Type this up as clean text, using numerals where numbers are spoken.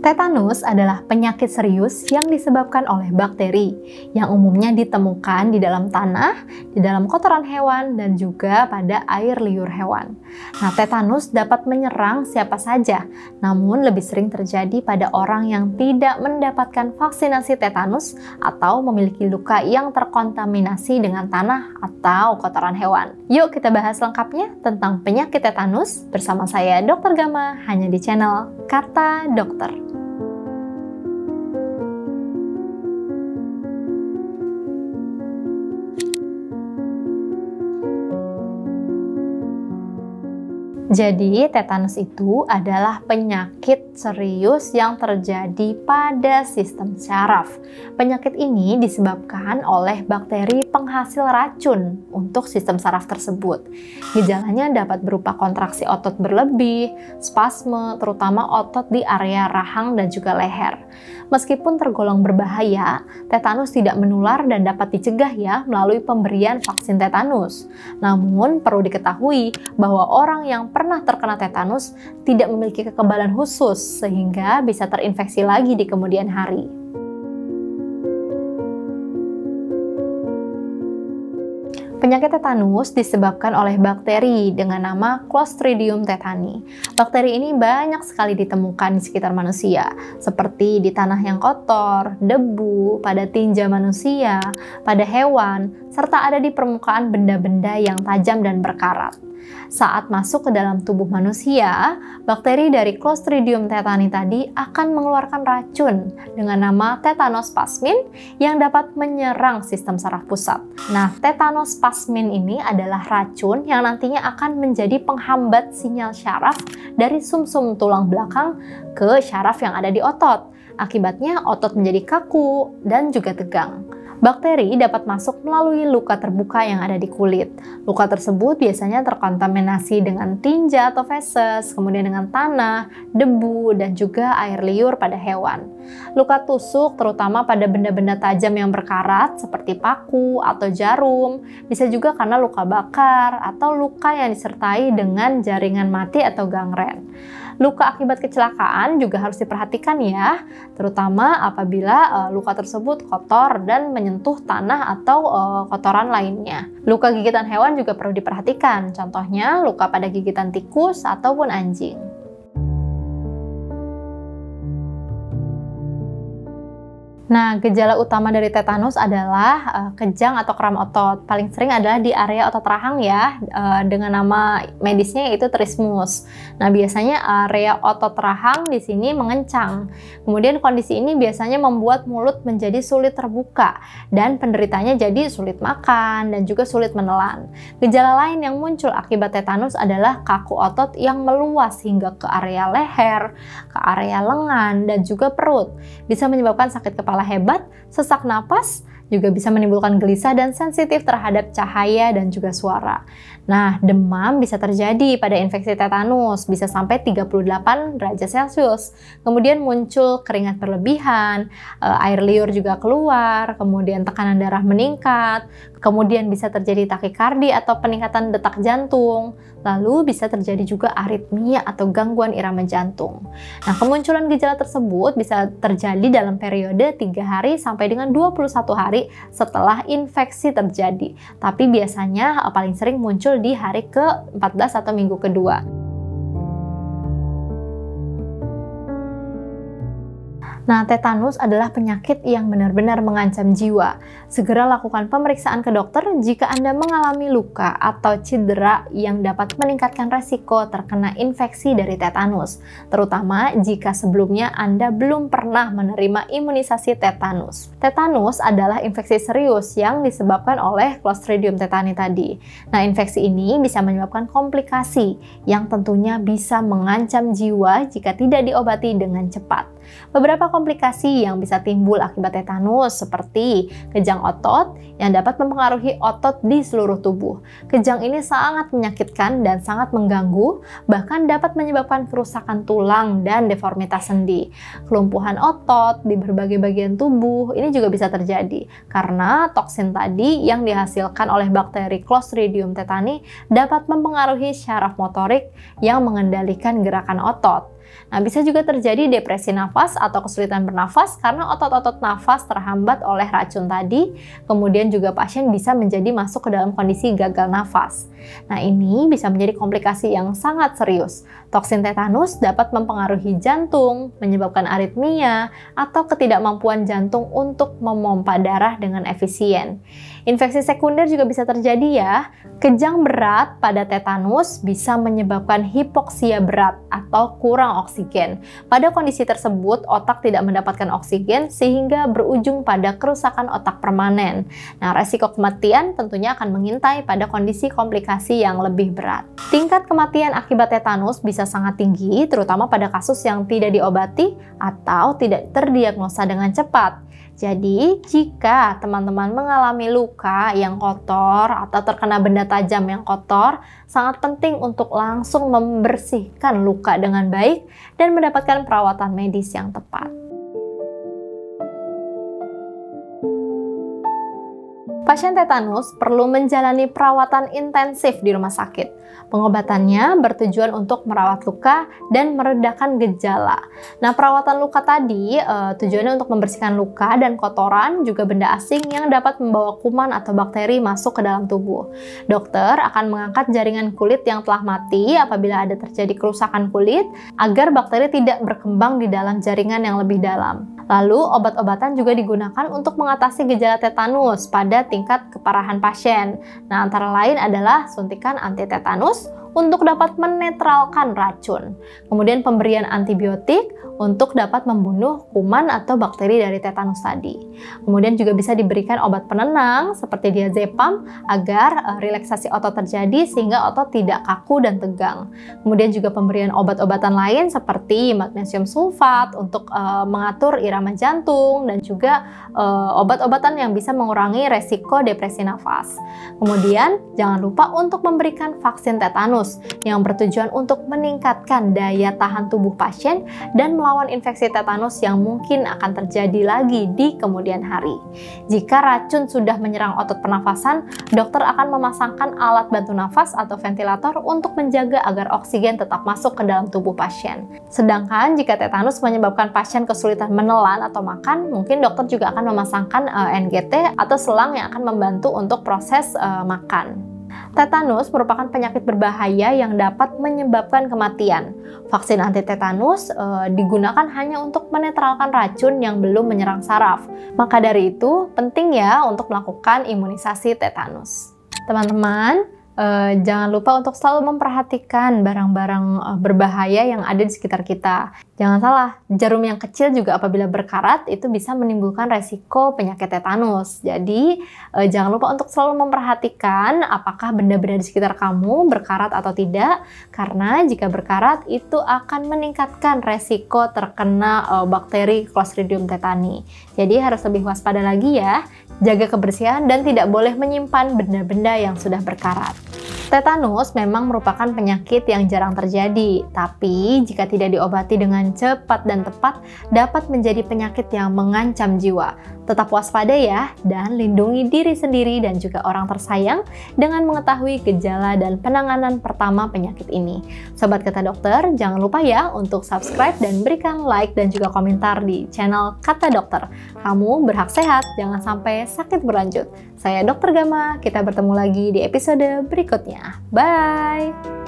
Tetanus adalah penyakit serius yang disebabkan oleh bakteri yang umumnya ditemukan di dalam tanah, di dalam kotoran hewan, dan juga pada air liur hewan. Nah, tetanus dapat menyerang siapa saja, namun lebih sering terjadi pada orang yang tidak mendapatkan vaksinasi tetanus atau memiliki luka yang terkontaminasi dengan tanah atau kotoran hewan. Yuk kita bahas lengkapnya tentang penyakit tetanus bersama saya Dr. Gama hanya di channel Kata Dokter. Jadi, tetanus itu adalah penyakit serius yang terjadi pada sistem saraf. Penyakit ini disebabkan oleh bakteri penghasil racun untuk sistem saraf tersebut. Gejalanya dapat berupa kontraksi otot berlebih, spasme, terutama otot di area rahang dan juga leher. Meskipun tergolong berbahaya, tetanus tidak menular dan dapat dicegah ya melalui pemberian vaksin tetanus. Namun, perlu diketahui bahwa orang yang pernah terkena tetanus tidak memiliki kekebalan khusus sehingga bisa terinfeksi lagi di kemudian hari. Penyakit tetanus disebabkan oleh bakteri dengan nama Clostridium tetani. Bakteri ini banyak sekali ditemukan di sekitar manusia, seperti di tanah yang kotor, debu, pada tinja manusia, pada hewan, serta ada di permukaan benda-benda yang tajam dan berkarat. Saat masuk ke dalam tubuh manusia, bakteri dari Clostridium tetani tadi akan mengeluarkan racun dengan nama tetanospasmin yang dapat menyerang sistem saraf pusat. Nah, tetanospasmin ini adalah racun yang nantinya akan menjadi penghambat sinyal syaraf dari sumsum tulang belakang ke syaraf yang ada di otot. Akibatnya otot menjadi kaku dan juga tegang. Bakteri dapat masuk melalui luka terbuka yang ada di kulit. Luka tersebut biasanya terkontaminasi dengan tinja atau feses, kemudian dengan tanah, debu, dan juga air liur pada hewan. Luka tusuk terutama pada benda-benda tajam yang berkarat seperti paku atau jarum, bisa juga karena luka bakar atau luka yang disertai dengan jaringan mati atau gangren. Luka akibat kecelakaan juga harus diperhatikan ya, terutama apabila luka tersebut kotor dan menyentuh tanah atau kotoran lainnya. Luka gigitan hewan juga perlu diperhatikan, contohnya luka pada gigitan tikus ataupun anjing. Nah, gejala utama dari tetanus adalah kejang atau kram otot. Paling sering adalah di area otot rahang ya, dengan nama medisnya yaitu trismus. Nah, biasanya area otot rahang di sini mengencang. Kemudian kondisi ini biasanya membuat mulut menjadi sulit terbuka dan penderitanya jadi sulit makan dan juga sulit menelan. Gejala lain yang muncul akibat tetanus adalah kaku otot yang meluas hingga ke area leher, ke area lengan, dan juga perut. Bisa menyebabkan sakit kepala hebat, sesak napas, juga bisa menimbulkan gelisah dan sensitif terhadap cahaya dan juga suara. Nah, demam bisa terjadi pada infeksi tetanus, bisa sampai 38 derajat Celcius. Kemudian muncul keringat berlebihan, air liur juga keluar, kemudian tekanan darah meningkat, kemudian bisa terjadi takikardi atau peningkatan detak jantung, lalu bisa terjadi juga aritmia atau gangguan irama jantung. Nah, kemunculan gejala tersebut bisa terjadi dalam periode 3 hari sampai dengan 21 hari setelah infeksi terjadi, tapi biasanya paling sering muncul di hari ke-14 atau minggu kedua. Nah, tetanus adalah penyakit yang benar-benar mengancam jiwa. Segera lakukan pemeriksaan ke dokter jika Anda mengalami luka atau cedera yang dapat meningkatkan resiko terkena infeksi dari tetanus, terutama jika sebelumnya Anda belum pernah menerima imunisasi tetanus. Tetanus adalah infeksi serius yang disebabkan oleh Clostridium tetani tadi. Nah, infeksi ini bisa menyebabkan komplikasi yang tentunya bisa mengancam jiwa jika tidak diobati dengan cepat. Beberapa komplikasi yang bisa timbul akibat tetanus seperti kejang otot yang dapat mempengaruhi otot di seluruh tubuh. Kejang ini sangat menyakitkan dan sangat mengganggu, bahkan dapat menyebabkan kerusakan tulang dan deformitas sendi. Kelumpuhan otot di berbagai bagian tubuh ini juga bisa terjadi karena toksin tadi yang dihasilkan oleh bakteri Clostridium tetani dapat mempengaruhi syaraf motorik yang mengendalikan gerakan otot. Nah, bisa juga terjadi depresi nafas atau kesulitan bernafas karena otot-otot nafas terhambat oleh racun tadi. Kemudian juga pasien bisa menjadi masuk ke dalam kondisi gagal nafas. Nah, ini bisa menjadi komplikasi yang sangat serius. Toksin tetanus dapat mempengaruhi jantung, menyebabkan aritmia, atau ketidakmampuan jantung untuk memompa darah dengan efisien. Infeksi sekunder juga bisa terjadi ya. Kejang berat pada tetanus bisa menyebabkan hipoksia berat atau kurang oksigen. Pada kondisi tersebut, otak tidak mendapatkan oksigen sehingga berujung pada kerusakan otak permanen. Nah, resiko kematian tentunya akan mengintai pada kondisi komplikasi yang lebih berat. Tingkat kematian akibat tetanus bisa sangat tinggi, terutama pada kasus yang tidak diobati atau tidak terdiagnosa dengan cepat. Jadi, jika teman-teman mengalami luka yang kotor atau terkena benda tajam yang kotor, sangat penting untuk langsung membersihkan luka dengan baik dan mendapatkan perawatan medis yang tepat. Pasien tetanus perlu menjalani perawatan intensif di rumah sakit. Pengobatannya bertujuan untuk merawat luka dan meredakan gejala. Nah, perawatan luka tadi tujuannya untuk membersihkan luka dan kotoran juga benda asing yang dapat membawa kuman atau bakteri masuk ke dalam tubuh. Dokter akan mengangkat jaringan kulit yang telah mati apabila ada terjadi kerusakan kulit agar bakteri tidak berkembang di dalam jaringan yang lebih dalam. Lalu, obat-obatan juga digunakan untuk mengatasi gejala tetanus pada tingkat keparahan pasien. Nah, antara lain adalah suntikan antitetanus untuk dapat menetralkan racun. Kemudian pemberian antibiotik untuk dapat membunuh kuman atau bakteri dari tetanus tadi. Kemudian juga bisa diberikan obat penenang seperti diazepam agar relaksasi otot terjadi sehingga otot tidak kaku dan tegang. Kemudian juga pemberian obat-obatan lain seperti magnesium sulfat untuk mengatur irama jantung dan juga obat-obatan yang bisa mengurangi resiko depresi nafas. Kemudian jangan lupa untuk memberikan vaksin tetanus yang bertujuan untuk meningkatkan daya tahan tubuh pasien dan melawan infeksi tetanus yang mungkin akan terjadi lagi di kemudian hari. Jika racun sudah menyerang otot pernafasan, dokter akan memasangkan alat bantu nafas atau ventilator untuk menjaga agar oksigen tetap masuk ke dalam tubuh pasien. Sedangkan jika tetanus menyebabkan pasien kesulitan menelan atau makan, mungkin dokter juga akan memasangkan NGT atau selang yang akan membantu untuk proses makan. Tetanus merupakan penyakit berbahaya yang dapat menyebabkan kematian. Vaksin antitetanus digunakan hanya untuk menetralkan racun yang belum menyerang saraf. Maka dari itu, penting ya untuk melakukan imunisasi tetanus. Teman-teman, jangan lupa untuk selalu memperhatikan barang-barang berbahaya yang ada di sekitar kita. Jangan salah, jarum yang kecil juga apabila berkarat itu bisa menimbulkan resiko penyakit tetanus. Jadi jangan lupa untuk selalu memperhatikan apakah benda-benda di sekitar kamu berkarat atau tidak. Karena jika berkarat itu akan meningkatkan resiko terkena bakteri Clostridium tetani. Jadi harus lebih waspada lagi ya. Jaga kebersihan dan tidak boleh menyimpan benda-benda yang sudah berkarat. Tetanus memang merupakan penyakit yang jarang terjadi, tapi jika tidak diobati dengan cepat dan tepat, dapat menjadi penyakit yang mengancam jiwa. Tetap waspada ya, dan lindungi diri sendiri dan juga orang tersayang dengan mengetahui gejala dan penanganan pertama penyakit ini. Sobat Kata Dokter, jangan lupa ya untuk subscribe dan berikan like dan juga komentar di channel Kata Dokter. Kamu berhak sehat, jangan sampai sakit berlanjut. Saya Dr. Gama, kita bertemu lagi di episode berikutnya. Bye!